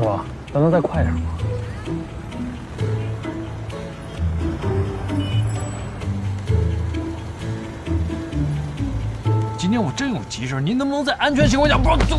是吧？难道再快点吗？今天我真有急事，您能不能在安全情况下不让走？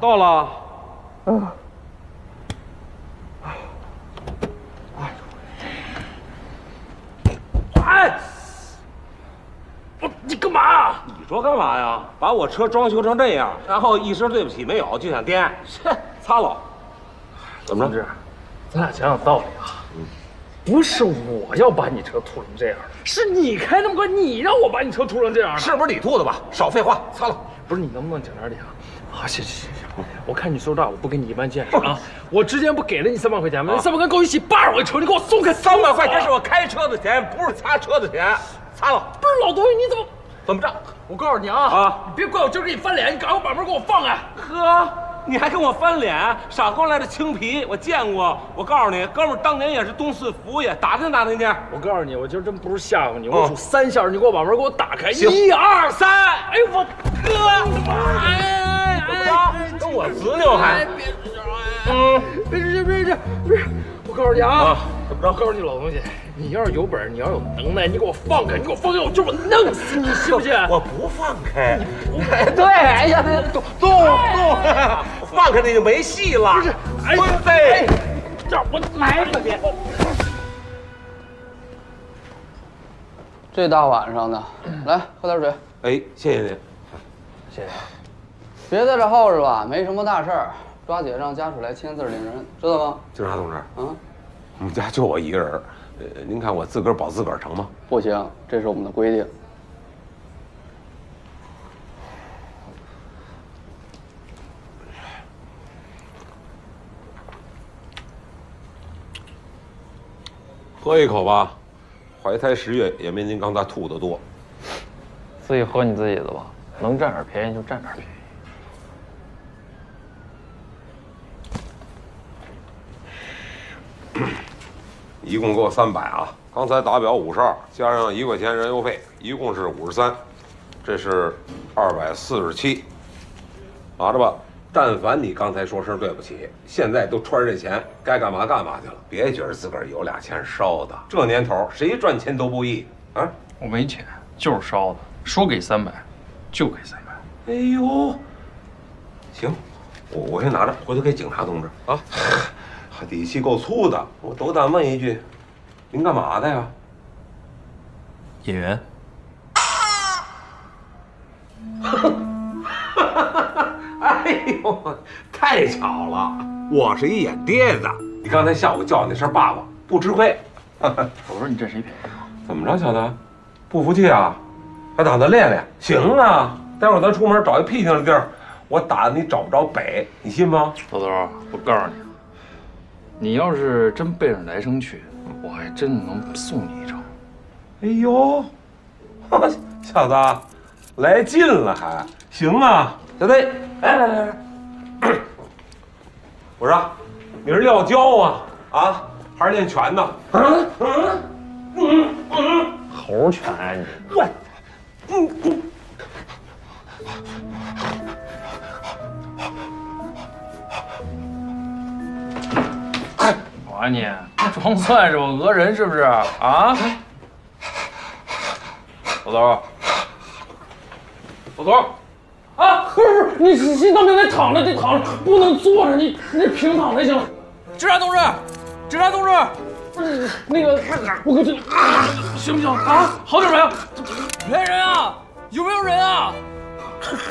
到了，哎，你干嘛？你说干嘛呀？把我车装修成这样，然后一声对不起没有就想颠，擦了。怎么着？咱俩讲讲道理啊。不是我要把你车吐成这样，是你开那么快，你让我把你车吐成这样，是不是你吐的吧？少废话，擦了。不是你能不能讲点理啊？ 啊，行，我看你岁数大，我不跟你一般见识啊！我之前不给了你300块钱吗？300块钱够一洗80块钱，你给我松开！300块钱是我开车的钱，不是擦车的钱，擦了。不是老东西，你怎么着？我告诉你啊，你别怪我今儿给你翻脸，你赶快把门给我放开！呵，你还跟我翻脸？傻光来的青皮，我见过。我告诉你，哥们儿当年也是东四服务业，打听打听去。我告诉你，我今儿真不是吓唬你，我数3下，你给我把门给我打开。1、2、3！哎呦我哥！ 跟我执拗还？别！我告诉你啊，怎么着？我告诉你老东西，你要是有本事，你要有能耐，你给我放开，你给我放开，我今儿我弄死你，信不信？我不放开。对，哎呀，动，放开你就没戏了。不是，哎呀，这我埋了你。这大晚上的，来喝点水。哎，谢谢您，谢谢。 别在这耗着吧，没什么大事儿，抓紧让家属来签字领人，知道吗？警察同志，嗯，我们家就我一个人，您看我自个儿保自个儿成吗？不行，这是我们的规定。喝一口吧，怀胎10月也没您刚才吐的多。自己喝你自己的吧，能占点便宜就占点便宜。 一共给我300啊！刚才打表52，加上1块钱燃油费，一共是53，这是247。拿着吧，但凡你刚才说声对不起，现在都穿着钱，该干嘛干嘛去了。别觉得自个儿有俩钱烧的，这年头谁赚钱都不易啊！我没钱，就是烧的，说给300，就给300。哎呦，行，我先拿着，回头给警察同志啊。 底气够粗的，我斗胆问一句，您干嘛的呀？演员。哎呦，太巧了，我是一演爹的。你刚才下午叫我那声爸爸，不吃亏。我说你占谁便宜啊？怎么着，小子，不服气啊？还打算练练？行啊，待会儿咱出门找一僻静的地儿，我打你找不着北，你信吗？老头，我告诉你。 你要是真背上来生去，我还真能送你一程。哎呦，小子，来劲了还行啊！小子，来，我说，你是撂跤啊，还是练拳呢？猴拳啊你！我，啊你装蒜是吧？讹人是不是啊？老头，啊，不是你心脏病得躺着，不能坐着，你平躺才行。警察同志，那个，看看，我靠，这啊，行不行啊？好点没有？来人啊！有没有人啊？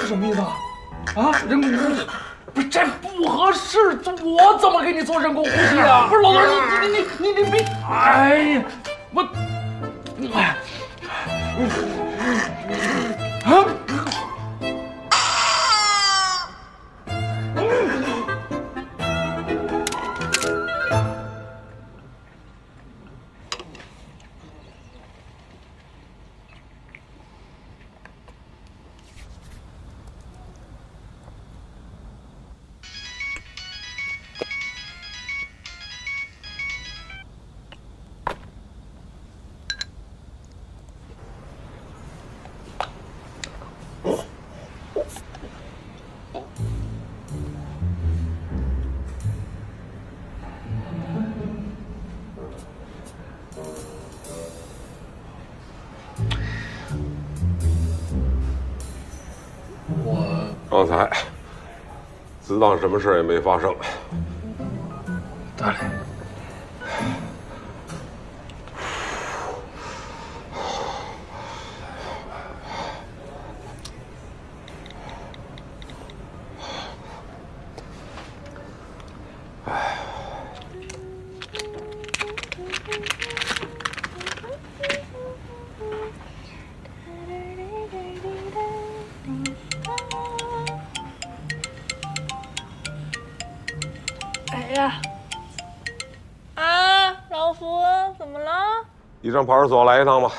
什么意思啊？啊，人工呼吸，不是这不合适，我怎么给你做人工呼吸啊？不是老头，你没，哎呀，我，哎，啊。 刚才，自当什么事也没发生。得嘞。哎。啊，老福，怎么了？你上派出所来一趟吧。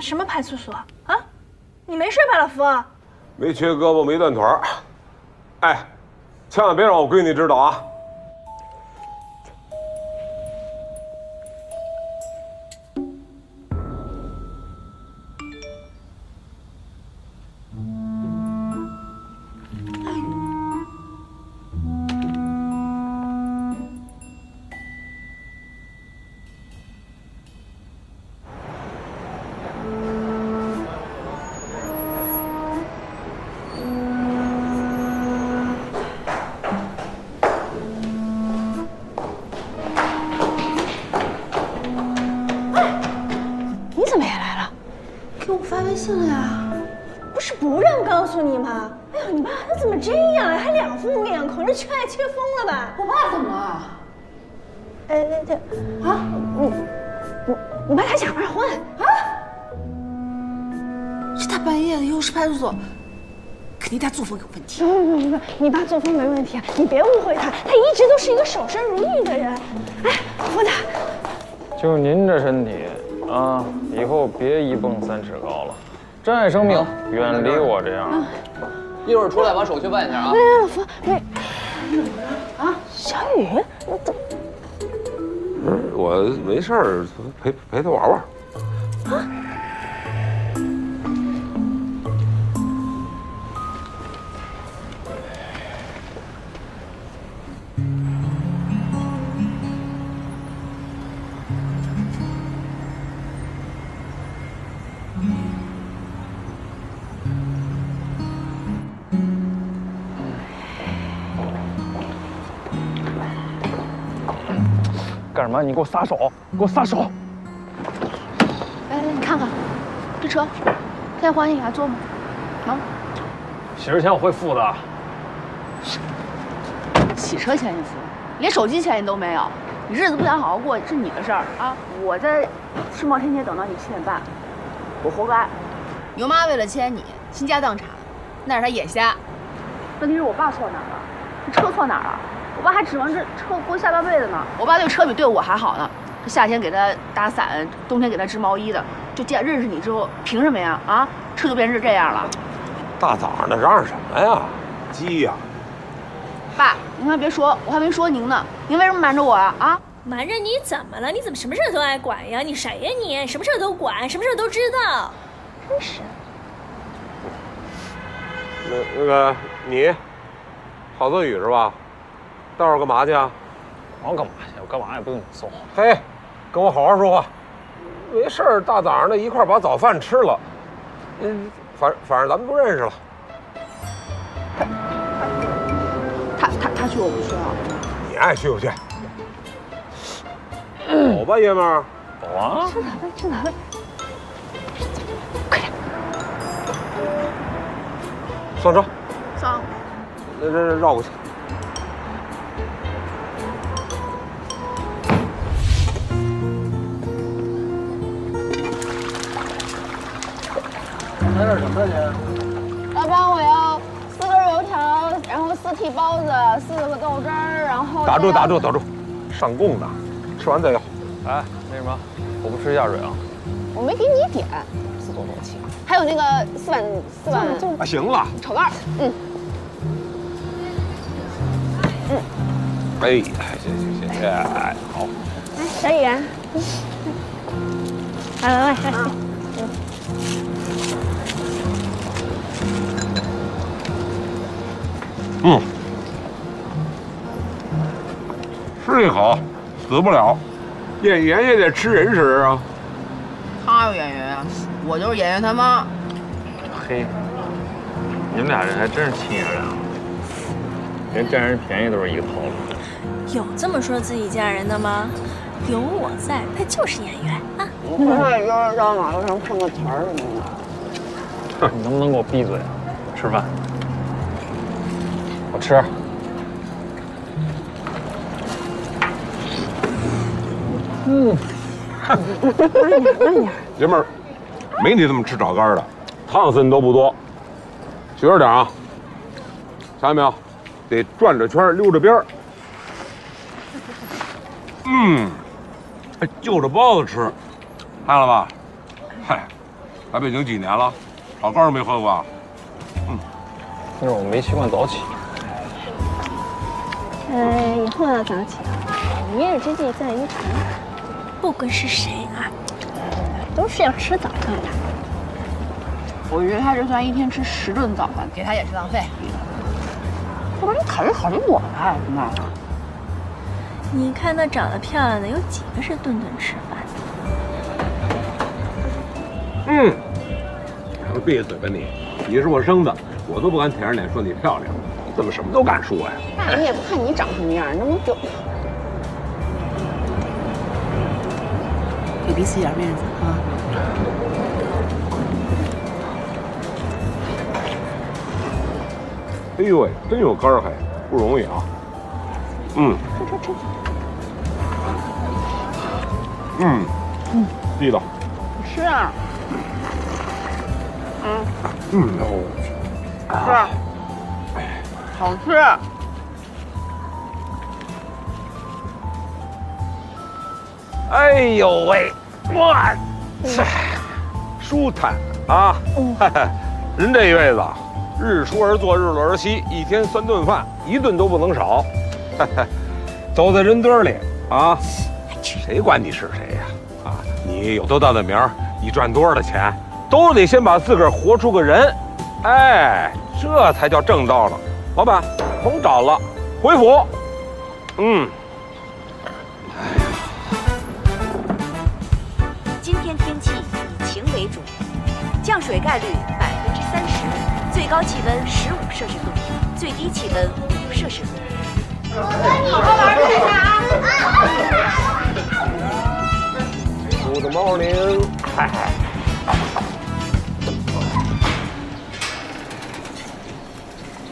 什么派出所啊？你没事吧，老福？没瘸胳膊，没断腿儿。哎，千万别让我闺女知道啊！你爸作风没问题，你别误会他，他一直都是一个守身如玉的人。哎，我的，就您这身体啊，以后别一蹦三尺高了，珍爱生命，远离我这样。一会儿出来把手续办一下啊。来，老福，那啊，小雨，不是我没事儿，陪他玩玩。啊。 干什么？你给我撒手！给我撒手！来来，你看看，这车，现在还你还坐吗？啊？洗车钱我会付的。洗车钱你付，连手机钱你都没有，你日子不想好好过是你的事儿啊！我在世贸天阶等到你7点半，我活该。牛妈为了牵你倾家荡产，那是她眼瞎。问题是我爸错哪儿了？你车错哪儿了？ 我爸还指望这车过下半辈子呢。我爸对车比对我还好呢。这夏天给他打伞，冬天给他织毛衣的，就见认识你之后，凭什么呀？啊，车就变成这样了。大早上的嚷嚷什么呀？鸡呀！爸，您还别说，我还没说您呢。您为什么瞒着我啊？啊？瞒着你怎么了？你怎么什么事都爱管呀？你谁呀你？什么事都管，什么事都知道。真是。那个你，郝泽宇是吧？ 待会儿干嘛去啊？我干嘛去？我干嘛也不用你送。嘿，跟我好好说话。没事儿，大早上的一块儿把早饭吃了。嗯，反正咱们不认识了。他去我不去啊？你爱去不去？走吧，爷们儿，走啊！上哪位？上哪位？快点！上车。上。那这绕过去。 来点什么呀您？老板，我要4根油条，然后4屉包子，4个豆汁儿，然后……打住，打住，打住！上供的，吃完再要。哎，那什么，我不吃下水啊。我没给你点，4多7，还有那个4碗。啊，行了。炒蛋，嗯。嗯。哎，行，哎，好。哎，小雨啊，来，嗯，吃一口死不了，演员也得吃人食啊。他是演员啊，我就是演员他妈。嘿，你们俩人还真是亲家人啊，连占人便宜都是一个套路。有这么说自己家人的吗？有我在，他就是演员啊。你看你要是到马路上碰个瓷儿什么的，你能不能给我闭嘴啊？吃饭。 好吃。嗯，慢点，慢点。爷们儿，没你这么吃炒肝的，烫死你都不多。学着点啊，看见没有？得转着圈，溜着边儿。嗯，哎，就着包子吃，看了吧？嗨，来北京几年了，炒肝没喝过啊？嗯，那是我没习惯早起。 以后要早起，明日之计在于晨。不管是谁啊，都是要吃早饭的。我觉得他就算一天吃10顿早饭，给他也是浪费。要不然你考虑考虑我吧，姑妈。你看那长得漂亮的，有几个是顿顿吃饭的？嗯，你闭嘴吧你！你是我生的，我都不敢舔着脸说你漂亮。 怎么什么都敢说呀？那你也不看你长什么样，能不能给彼此一点面子啊？哎呦喂，真有肝儿还不容易啊！嗯，吃，嗯，地道。吃啊！吃。 好吃，哎呦喂，哇，舒坦啊！人这一辈子，日出而作，日落而息，一天3顿饭，1顿都不能少。走在人堆里啊，谁管你是谁呀？啊，你有多大的名儿，你赚多少的钱，都得先把自个儿活出个人，哎，这才叫正道呢。 老板，甭找了，回府。嗯。今天天气以晴为主，降水概率30%，最高气温15摄氏度，最低气温5摄氏度。我跟你玩这个啊！Good morning。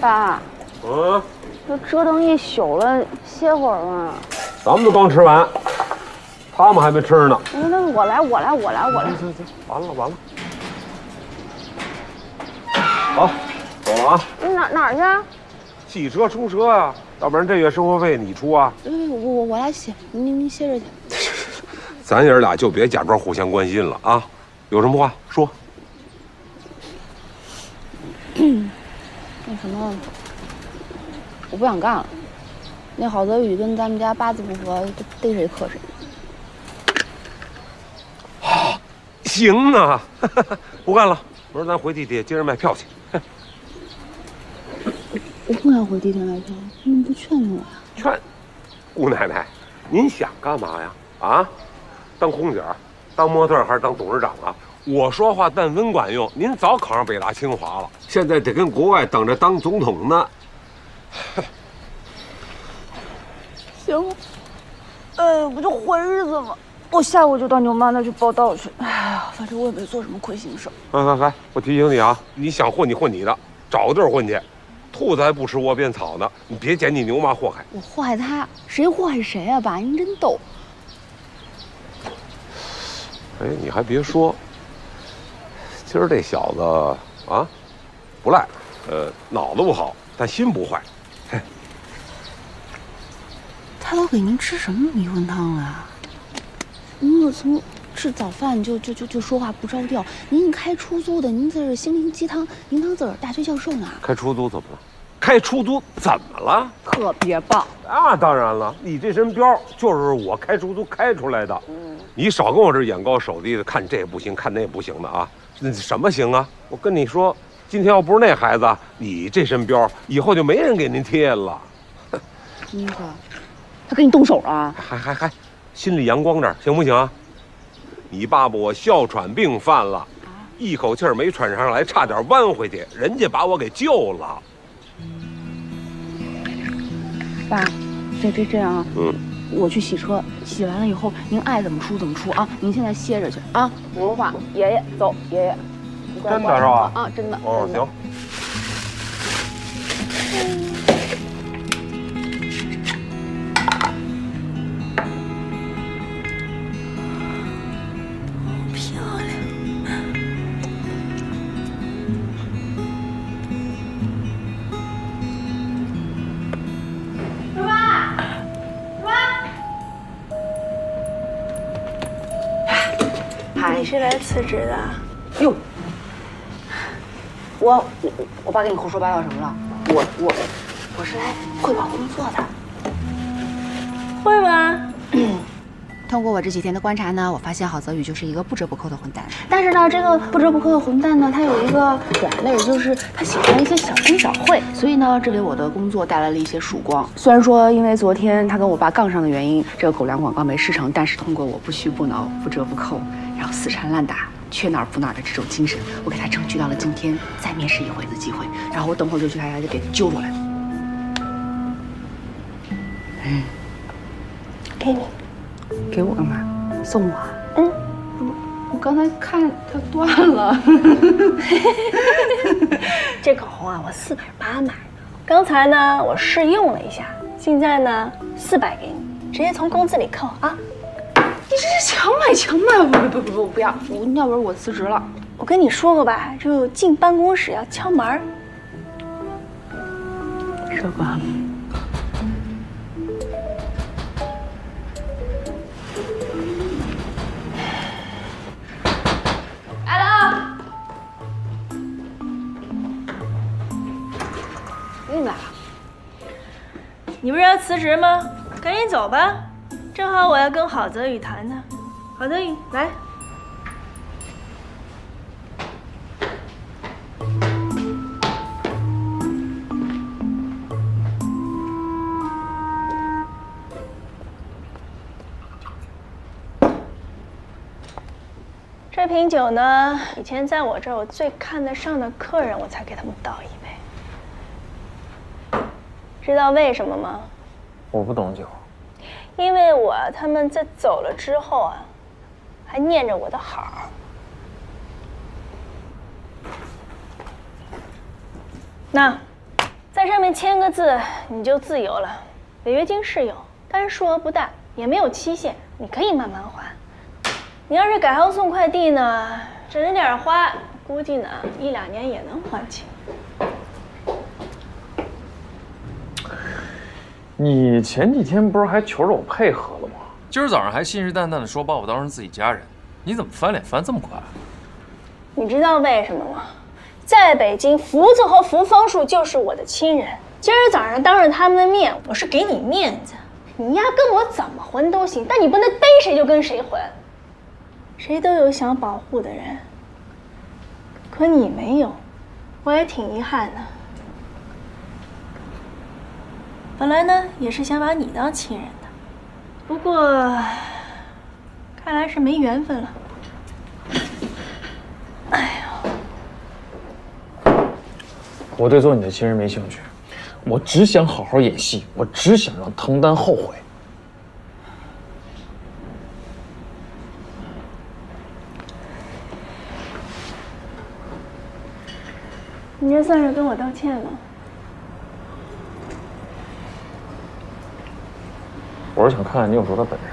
爸。 嗯，都折腾一宿了，歇会儿吧。咱们都刚吃完，他们还没吃呢。那我来。行，完了。好，走了啊。你哪儿去啊？洗车出车啊，要不然这月生活费你出啊。嗯，我来洗，您歇着去。咱爷俩就别假装互相关心了啊，有什么话说。那什么。 我不想干了，那郝泽宇跟咱们家八字不合，就逮谁克谁。啊，行啊，不干了，明儿咱回地铁接着卖票去。我不敢回地铁卖票，你们不劝劝我呀？劝？姑奶奶，您想干嘛呀？啊，当空姐，当模特，还是当董事长啊？我说话但温管用，您早考上北大清华了，现在得跟国外等着当总统呢。 行，哎，不就混日子吗？我下午就到牛妈那去报道去。哎呀，反正我也没做什么亏心事。来，我提醒你啊，你想混你混你的，找个地儿混去。兔子还不吃窝边草呢，你别捡你牛妈祸害。我祸害他？谁祸害谁啊？爸，您真逗。哎，你还别说，今儿这小子啊，不赖，脑子不好，但心不坏。 他都给您吃什么迷魂汤了、啊？您这从吃早饭就说话不着调。您开出租的，您这是心灵鸡汤，您当自个儿大学教授呢？开出租怎么了？开出租怎么了？特别棒！那当然了，你这身膘就是我开出租开出来的。嗯，你少跟我这眼高手低的，看这也不行，看那也不行的啊！那什么行啊？我跟你说，今天要不是那孩子，你这身膘以后就没人给您贴了。那个。 他跟你动手了，还心里阳光点行不行啊？你爸爸我哮喘病犯了，一口气儿没喘上来，差点弯回去，人家把我给救了。爸，这样啊，嗯，我去洗车，洗完了以后您爱怎么出怎么出啊！您现在歇着去啊，不说话。爷爷，走，爷爷，真的是吧？啊，真的。哦，行。 是来辞职的。哟，我爸跟你胡说八道什么了？我是来汇报工作的，会吗？通过我这几天的观察呢，我发现郝泽宇就是一个不折不扣的混蛋。但是呢，这个不折不扣的混蛋呢，他有一个软肋，就是他喜欢一些小恩小惠，所以呢，这给我的工作带来了一些曙光。虽然说因为昨天他跟我爸杠上的原因，这个狗粮广告没吃成，但是通过我不虚不挠、不折不扣。 然后死缠烂打，缺哪儿补哪儿的这种精神，我给他争取到了今天再面试一回的机会。然后我等会儿就去他家就给揪过来。嗯，给你，给我干嘛？送我？嗯，我刚才看它断了。这口红啊，我480买的，刚才呢我试用了一下，现在呢400给你，直接从工资里扣啊。 你这是强买！不，不要！要不然我辞职了。我跟你说过吧，就进办公室要敲门。说过。来了。你怎么来了？你不是要辞职吗？赶紧走吧。 正好我要跟郝泽宇谈谈，郝泽宇来。这瓶酒呢，以前在我这儿我最看得上的客人，我才给他们倒一杯。知道为什么吗？我不懂酒。 因为他们在走了之后啊，还念着我的好。那，在上面签个字，你就自由了。违约金是有，但是数额不大，也没有期限，你可以慢慢还。你要是改行送快递呢，省着点花，估计呢1、2年也能还清。 你前几天不是还求着我配合了吗？今儿早上还信誓旦旦的说把我当成自己家人，你怎么翻脸翻这么快？你知道为什么吗？在北京，福子和福方树就是我的亲人。今儿早上当着他们的面，我是给你面子，你呀跟我怎么混都行，但你不能逮谁就跟谁混。谁都有想保护的人，可你没有，我也挺遗憾的。 本来呢，也是想把你当亲人的，不过看来是没缘分了。哎呦，我对做你的亲人没兴趣，我只想好好演戏，我只想让唐丹后悔。你这算是跟我道歉了。我是想看看你有多大本事。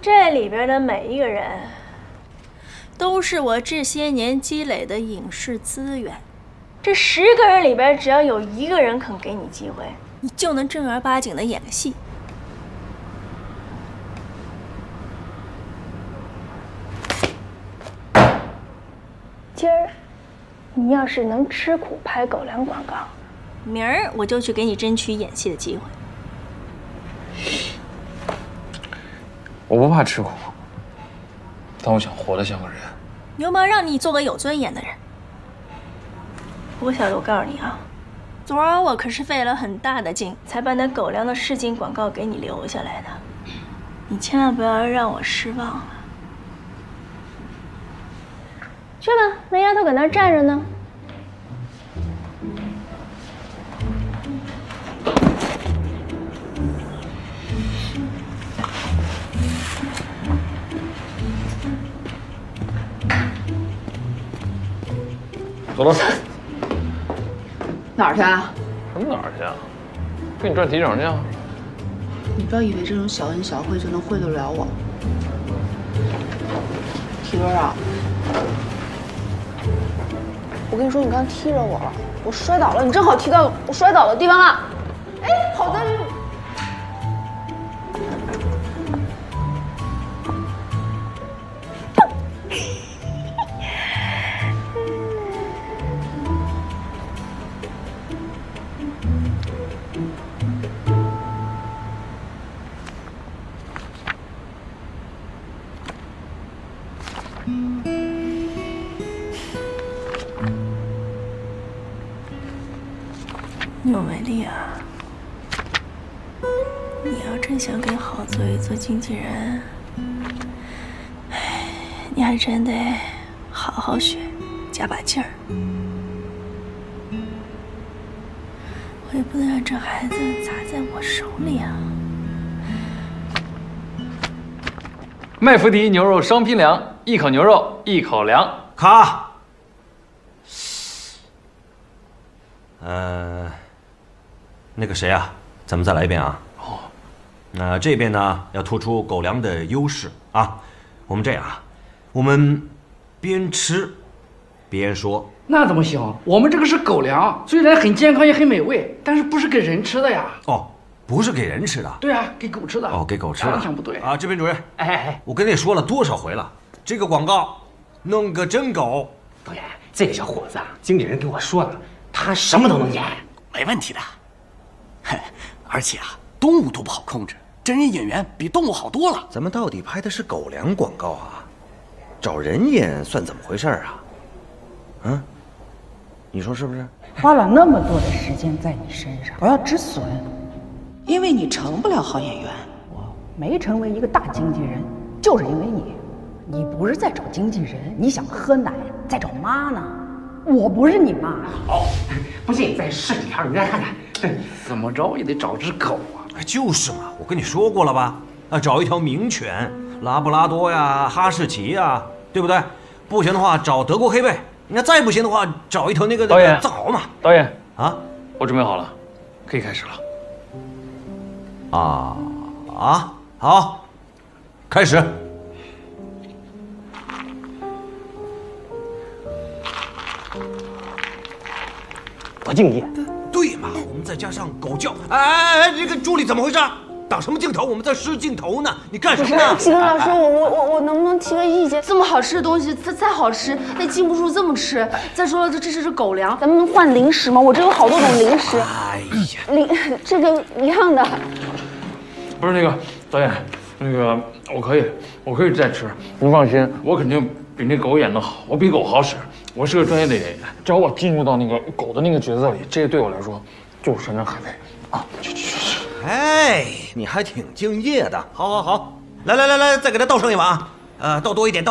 这里边的每一个人，都是我这些年积累的影视资源。这10个人里边，只要有1个人肯给你机会，你就能正儿八经的演个戏。今儿，你要是能吃苦拍狗粮广告，明儿我就去给你争取演戏的机会。 我不怕吃苦，但我想活得像个人。牛氓让你做个有尊严的人。不过小鹿，我告诉你啊，昨儿我可是费了很大的劲才把那狗粮的试镜广告给你留下来的，你千万不要让我失望了。去吧，那丫头搁那儿站着呢。 走了，哪儿去啊？什么哪儿去啊？跟你赚提成去啊！你不要以为这种小恩小惠就能惠得了我。体轮啊，我跟你说，你刚踢着我了，我摔倒了，你正好踢到我摔倒的地方了。哎，好在这。 牛美丽啊，你要真想给好做一做经纪人，哎，你还真得好好学，加把劲儿。我也不能让这孩子砸在我手里啊！麦福迪牛肉双拼凉，一口牛肉一口凉。卡。那个谁啊，咱们再来一遍啊！哦，那这边呢要突出狗粮的优势啊。我们这样啊，我们边吃边说。那怎么行？我们这个是狗粮，虽然很健康也很美味，但是不是给人吃的呀？哦，不是给人吃的。对啊，给狗吃的。哦，给狗吃的。想不对啊，这边主任，哎，我跟你说了多少回了，这个广告弄个真狗。导演，这个小伙子，经理人跟我说了，他什么都能演，没问题的。 而且啊，动物都不好控制，真人演员比动物好多了。咱们到底拍的是狗粮广告啊？找人演算怎么回事啊？啊？你说是不是？花了那么多的时间在你身上，我要止损，因为你成不了好演员。我没成为一个大经纪人，就是因为你。你不是在找经纪人，你想喝奶，在找妈呢。我不是你妈。哦，不信再试几条，你再看看。 怎么着也得找只狗啊！哎，就是嘛，我跟你说过了吧？啊，找一条名犬，拉布拉多呀，哈士奇呀，对不对？不行的话，找德国黑背。那再不行的话，找一头那个导演藏獒嘛。导演啊，我准备好了，可以开始了。啊，好，开始。 多敬业，对嘛？我们再加上狗叫，哎，这个助理怎么回事？挡什么镜头？我们在试镜头呢，你干什么呢？启根老师，我能不能提个意见？这么好吃的东西，再好吃，那禁不住这么吃。再说了，这是狗粮，咱们能换零食吗？我这有好多种零食。哎呀，这个一样的。不是那个导演，那个我可以再吃，您放心，我肯定比那狗演得好，我比狗好使。 我是个专业的演员，只要我进入到那个狗的那个角色里，这对我来说就是山珍海味啊！去！哎，你还挺敬业的，好，来，再给它倒上一碗啊！倒多一点，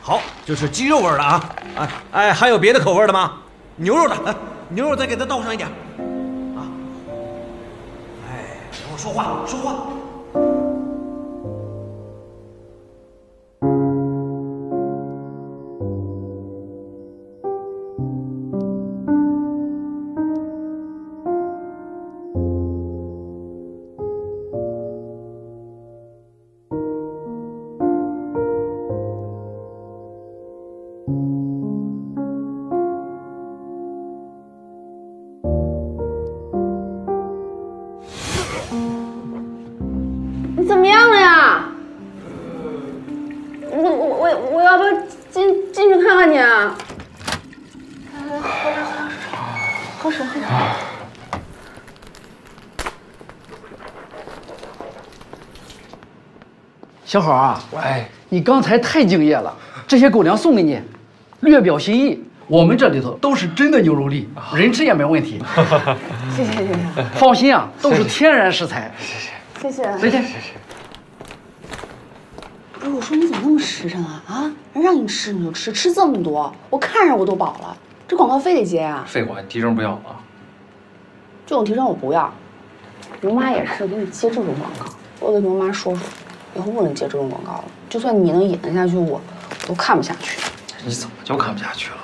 好，这是鸡肉味的啊！哎，还有别的口味的吗？牛肉的，来，牛肉再给它倒上一点啊！哎，然后说话。要不进去看看你啊？喝水。小郝啊，哎，你刚才太敬业了，这些狗粮送给你，略表心意。 我们这里头都是真的牛肉粒，人吃也没问题。谢谢谢谢，放心啊，都是天然食材。谢谢谢谢，再见。不是我说你怎么那么实诚啊？啊，让你吃你就吃，吃这么多，我看着我都饱了，这广告费得结啊。废话，提成不要啊？这种提成我不要。牛妈也是给你接这种广告，我跟牛妈说说，以后不能接这种广告了。就算你能演得下去，我都看不下去。你怎么就看不下去了？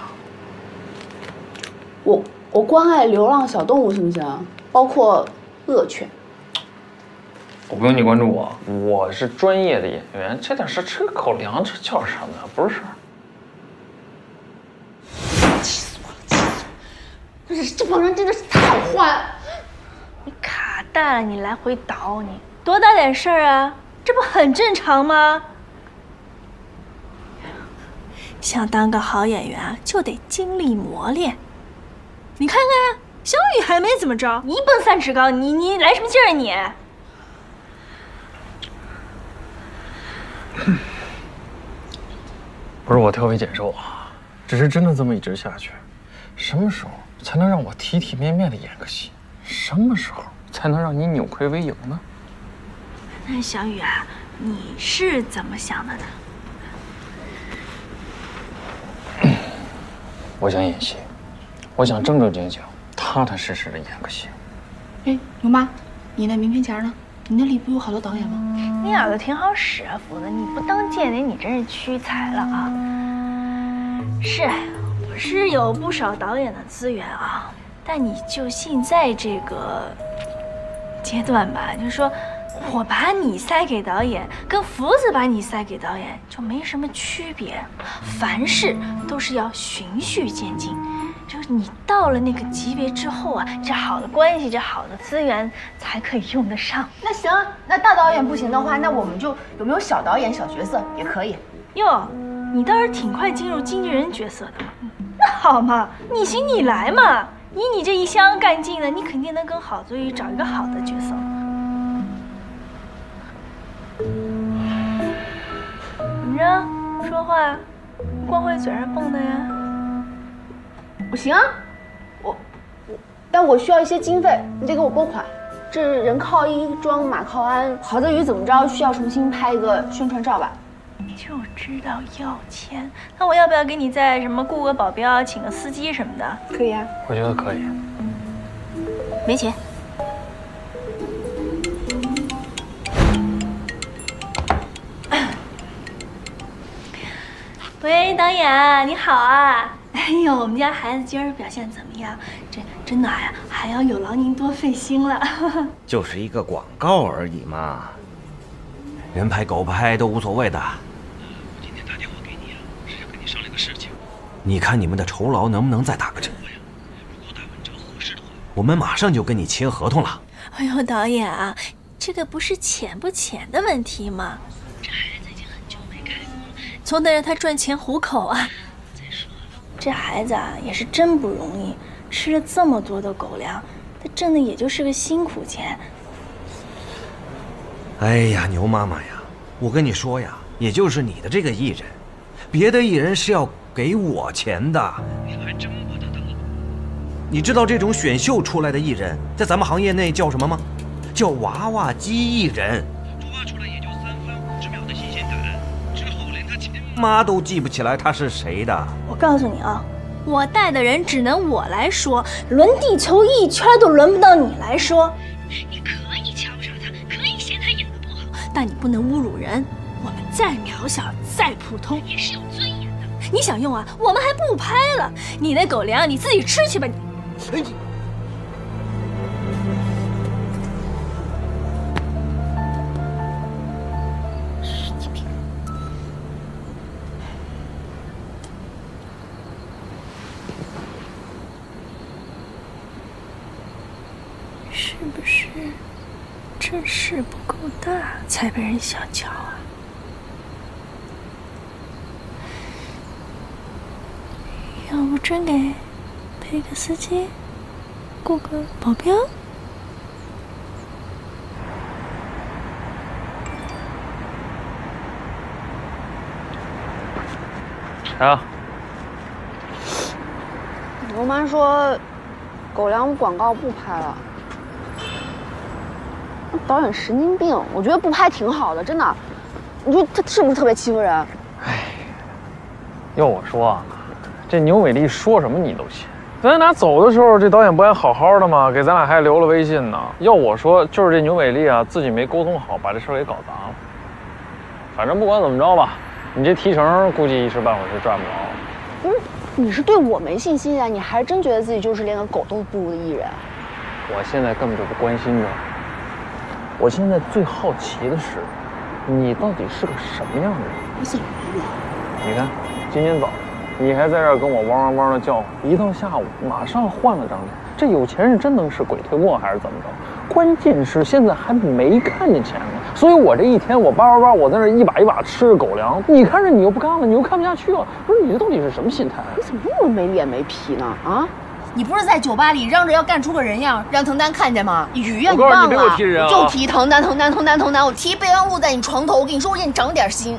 我关爱流浪小动物行不行？包括恶犬。我不用你关注我，我是专业的演员，这点事吃个口粮，这叫什么？不是事儿。气死我了！气死我了！这帮人真的是太坏了。你卡带了，你来回倒你，多大点事儿啊？这不很正常吗？想当个好演员，就得经历磨练。 你看看，小雨还没怎么着，你一蹦三尺高，你来什么劲儿啊你？不是我挑肥拣瘦啊，只是真的这么一直下去，什么时候才能让我体体面面的演个戏？什么时候才能让你扭亏为盈呢？那小雨啊，你是怎么想的呢？我想演戏。 我想正正经经、踏踏实实的演个戏。哎，牛妈，你那名片夹呢？你那里不有好多导演吗？你耳朵挺好使啊，福子，你不当间谍，你真是屈才了啊！是，我是有不少导演的资源啊，但你就现在这个阶段吧，就是说我把你塞给导演，跟福子把你塞给导演就没什么区别，凡事都是要循序渐进。 就是你到了那个级别之后啊，这好的关系，这好的资源才可以用得上。那行，那大导演不行的话，那我们就有没有小导演、小角色也可以。哟，你倒是挺快进入经纪人角色的嘛。那好嘛，你行你来嘛，以你这一腔干劲呢，你肯定能跟郝子宇找一个好的角色。怎么着，说话光会嘴上蹦的呀？ 我行啊，但我需要一些经费，你得给我拨款。这人靠衣装，马靠鞍，郝子宇怎么着需要重新拍一个宣传照吧？就知道要钱，那我要不要给你再什么雇个保镖，请个司机什么的？可以啊，我觉得可以。没钱。喂，导演，你好啊。 哎呦，我们家孩子今儿表现怎么样？这真的呀，还要有劳您多费心了。就是一个广告而已嘛，人拍狗拍都无所谓的。我今天打电话给你啊，是想跟你商量个事情。你看你们的酬劳能不能再打个折呀？如果打文章合适的话，我们马上就跟你签合同了。哎呦，导演啊，这个不是钱不钱的问题吗？这孩子已经很久没开工了，总得让他赚钱糊口啊。 这孩子啊，也是真不容易，吃了这么多的狗粮，他挣的也就是个辛苦钱。哎呀，牛妈妈呀，我跟你说呀，也就是你的这个艺人，别的艺人是要给我钱的。你还真把他当狗？你知道这种选秀出来的艺人，在咱们行业内叫什么吗？叫娃娃机艺人。抓出来也就3分5秒的新鲜感，之后连他亲妈都记不起来他是谁的。 我告诉你啊，我带的人只能我来说，轮地球一圈都轮不到你来说。你可以瞧不上他，可以嫌他演得不好，但你不能侮辱人。我们再渺小，再普通，也是有尊严的。你想用啊？我们还不拍了。你那狗粮你自己吃去吧。你。是不够大，才被人想瞧啊！我转给配个司机，雇个保镖。 啊！我妈说，狗粮广告不拍了。导演神经病，我觉得不拍挺好的，真的。你说他是不是特别欺负人？哎，要我说啊，这牛美丽说什么你都信。咱俩走的时候，这导演不还好好的吗？给咱俩还留了微信呢。要我说，就是这牛美丽啊，自己没沟通好，把这事儿给搞砸了。反正不管怎么着吧。 你这提成估计一时半会儿是赚不着。不是，你是对我没信心啊？你还是真觉得自己就是连个狗都不如的艺人？我现在根本就不关心这。我现在最好奇的是，你到底是个什么样的人？我怎么了？你看，今天早上你还在这儿跟我汪汪汪的叫唤，一到下午马上换了张脸。这有钱人真能使鬼推磨还是怎么着？关键是现在还没看见钱呢。 所以，我这一天我叭叭叭，我在那一把一把吃狗粮。你看着你又不干了，你又看不下去了。不是你这到底是什么心态、啊？你怎么那么没脸没皮呢？啊！你不是在酒吧里嚷着要干出个人样，让滕丹看见吗？你鱼呀，你忘了？我告诉你，别给我踢人啊！就提滕丹，我提备忘录在你床头。我跟你说，我让你长点心。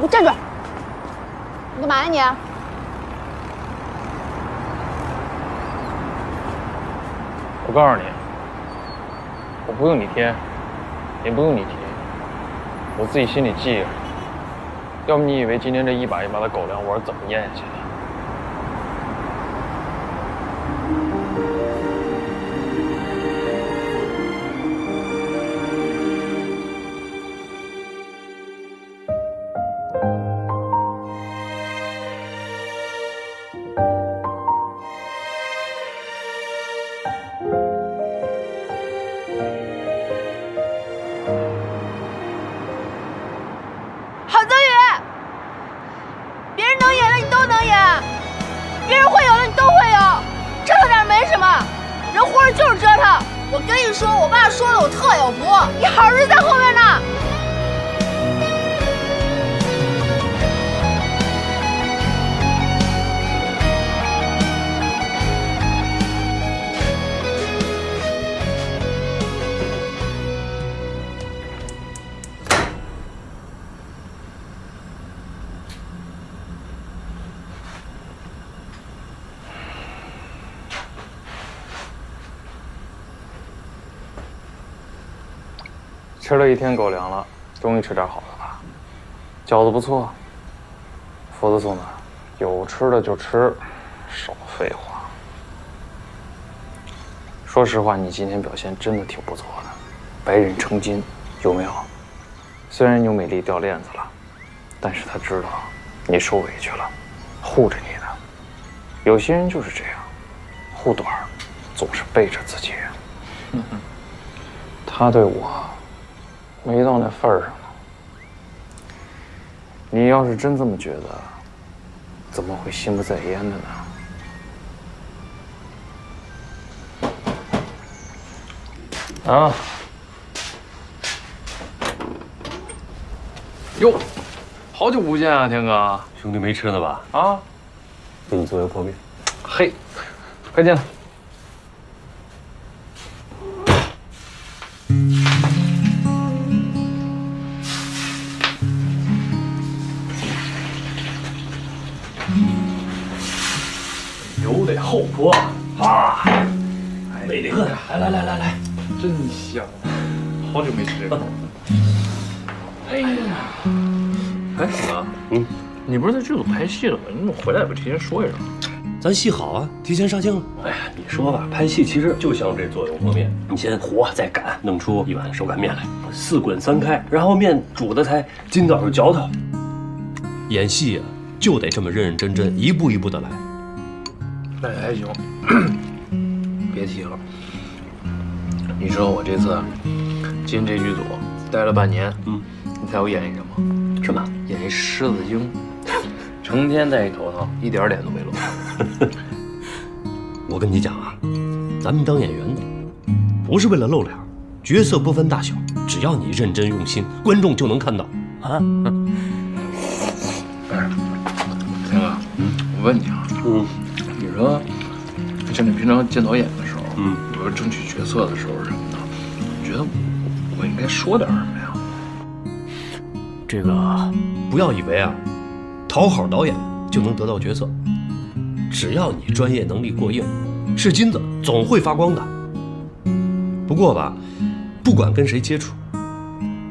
你站住！你干嘛呀你？ 我告诉你，我不用你贴，也不用你提，我自己心里记着。要不你以为今天这一把一把的狗粮我是怎么咽下去的？吃了一天狗粮了，终于吃点好的吧？饺子不错，福子送的，有吃的就吃，少废话。说实话，你今天表现真的挺不错的，白忍成金，有没有？虽然牛美丽掉链子了，但是她知道你受委屈了，护着你的。有些人就是这样，护短儿总是背着自己。他对我。 没到那份儿上呢。你要是真这么觉得，怎么会心不在焉的呢？啊！哟，好久不见啊，天哥！兄弟没吃呢吧？啊！给你做油泼面。嘿，快进来。 厚泼啊！美得很，来，真香！好久没吃这个。哎呀，哎，怎么？嗯，你不是在剧组拍戏了吗？你怎么回来也不提前说一声？咱戏好啊，提前上镜了。哎呀，你说吧，拍戏其实就像这做油泼面，你先和再擀，弄出一碗手擀面来，四滚三开，然后面煮的才筋道有嚼头。演戏呀，就得这么认认真真，一步一步的来。 那也还行，别提了。你知道我这次进这剧组待了半年，嗯，你猜我演一什么？什么？演一狮子精，成天戴一头套，一点脸都没露。我跟你讲啊，咱们当演员的不是为了露脸，角色不分大小，只要你认真用心，观众就能看到。啊？哎，天哥，我问你啊，你说像你平常见导演的时候，比如争取角色的时候什么的，你觉得我应该说点什么呀？这个不要以为啊，讨好导演就能得到角色，只要你专业能力过硬，是金子总会发光的。不过吧，不管跟谁接触，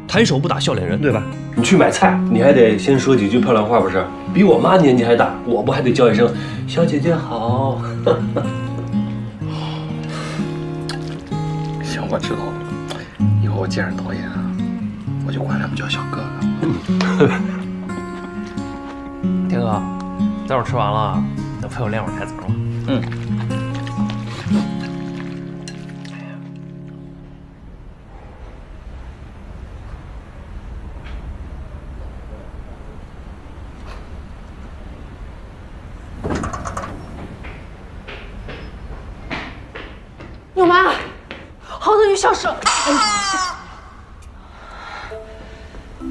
抬手不打笑脸人，对吧？你去买菜，你还得先说几句漂亮话，不是？比我妈年纪还大，我不还得叫一声“小姐姐好”？行，我知道了。以后我见着导演，我就管他们叫小哥哥。天哥，待会儿吃完了，能陪我练会儿台词吗？嗯。 笑死！你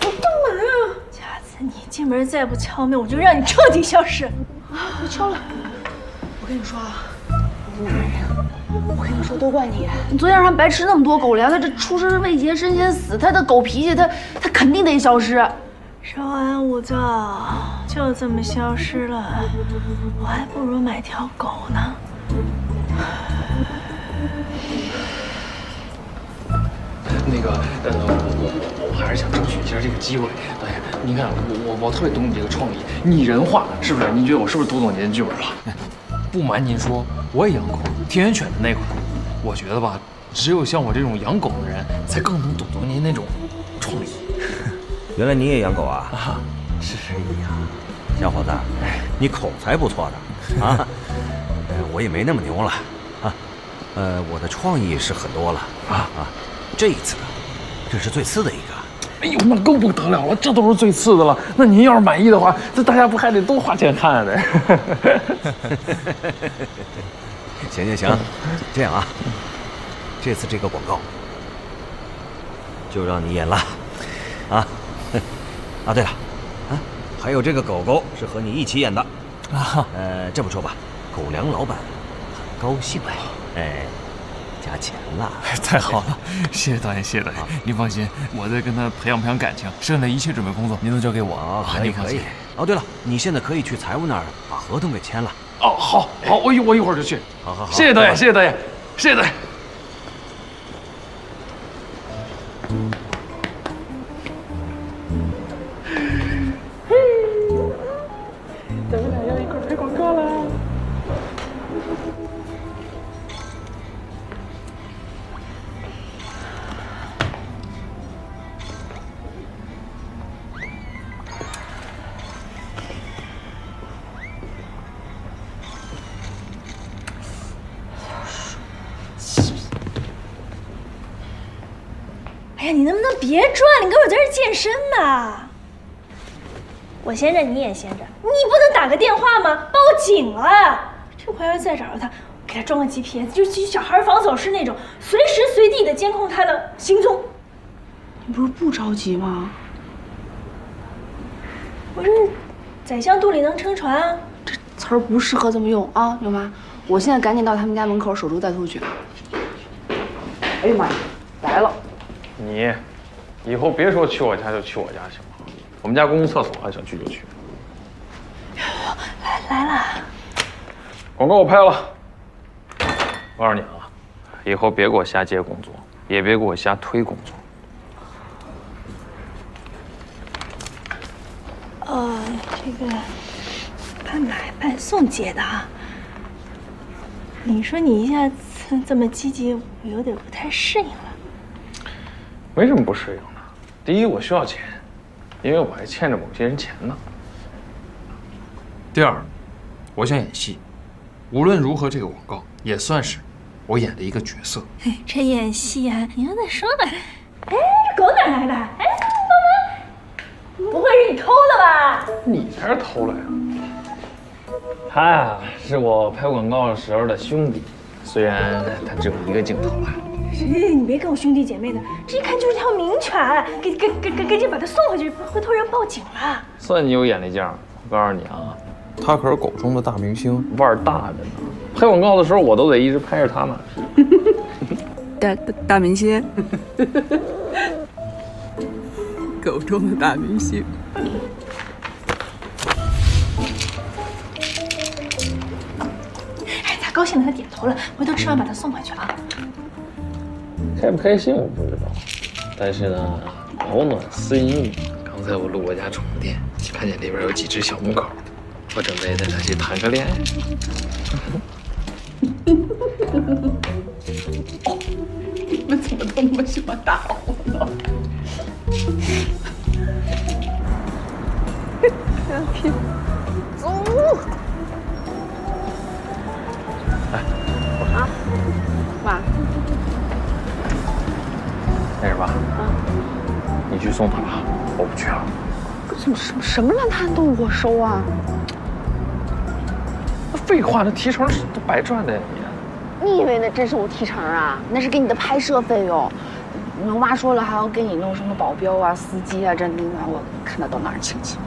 干嘛呀？佳子，你进门再不敲门，我就让你彻底消失！啊，别敲了！我跟你说啊，我跟你说，都怪你！你昨天让白吃那么多狗粮，他这出生未捷身先死，他的狗脾气，他肯定得消失。稍安勿躁，就这么消失了，我还不如买条狗呢。 那个，我还是想争取一下这个机会。导演，你看我特别懂你这个创意，拟人化是不是？您觉得我是不是读懂您的剧本了？不瞒您说，我也养狗，田园犬的那款。我觉得吧，只有像我这种养狗的人，才更能懂您那种创意。原来你也养狗啊？啊，是呀。小伙子，你口才不错的啊。我也没那么牛了啊。我的创意是很多了啊。 这一次，这是最次的一个。哎呦，那更不得了了，这都是最次的了。那您要是满意的话，这大家不还得多花钱看的？行，这样啊，这次这个广告就让你演了，啊啊，对了，啊，还有这个狗狗是和你一起演的。啊，这么说吧，狗粮老板很高兴哎，加钱了，太好了！谢谢导演，谢谢导演。您放心，我再跟他培养感情，剩下一切准备工作您都交给我啊。您可以。哦，对了，你现在可以去财务那儿把合同给签了。哦，好，我一会儿就去。好，谢谢导演，谢谢导演，谢谢导演。嘿，咱们俩要一块拍广告了。 哎，你能不能别转？你给我在这健身呢。我闲着你也闲着，你不能打个电话吗？报警了！这回要再找到他，我给他装个 GPS， 就去小孩防走室那种，随时随地的监控他的行踪。你不是不着急吗？不是，宰相肚里能撑船啊。这词儿不适合这么用啊，牛妈。我现在赶紧到他们家门口守株待兔去。哎呀妈呀，来了！ 你以后别说去我家就去我家行吗？我们家公共厕所还想去就去。来了，广告我拍了。我告诉你啊，以后别给我瞎接工作，也别给我瞎推工作。这个半买半送接的啊。你说你一下子这么积极，我有点不太适应了。 没什么不适应的。第一，我需要钱，因为我还欠着某些人钱呢。第二，我想演戏，无论如何，这个广告也算是我演的一个角色。哎，这演戏啊，你让他说吧。哎，这狗哪来的？哎，妈妈，不会是你偷了吧？你才是偷了呀！他呀，是我拍广告的时候的兄弟，虽然他只有一个镜头了。你别跟我兄弟姐妹的，这一看就是条名犬，赶紧把它送回去，回头人报警了。算你有眼力见儿，我告诉你啊，他可是狗中的大明星，腕儿大着呢。拍广告的时候，我都得一直拍着他呢。大明星，狗中的大明星。 高兴了，他点头了。回头吃完把他送回去啊。开不开心我不知道，但是呢，保暖思淫。刚才我路过家宠物店，看见里边有几只小母狗，我准备带它去谈个恋爱。你们怎么都那么喜欢打我呢？走。啊，爸，那什么，你去送他吧，我不去了。怎么什么烂摊都我收啊？那废话，那提成都白赚的呀你。你以为那真是我提成啊？那是给你的拍摄费用。我妈说了，还要给你弄什么保镖啊、司机啊，这你把我看得到哪儿清楚？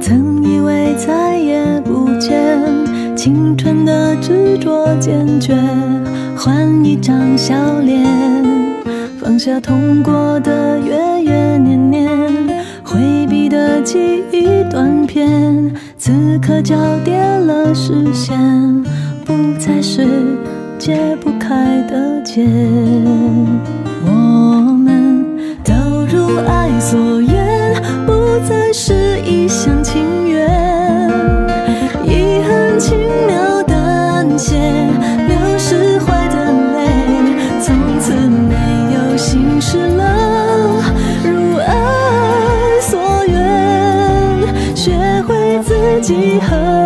曾以为再也不见，青春的执着坚决，换一张笑脸，放下痛过的月月年年，回避的记忆断片，此刻交叠了视线，不再是解不开的结。我们掉入爱所愿。 不再是一厢情愿，遗憾轻描淡写，流失坏的泪，从此没有心事了，如爱所愿，学会自己和。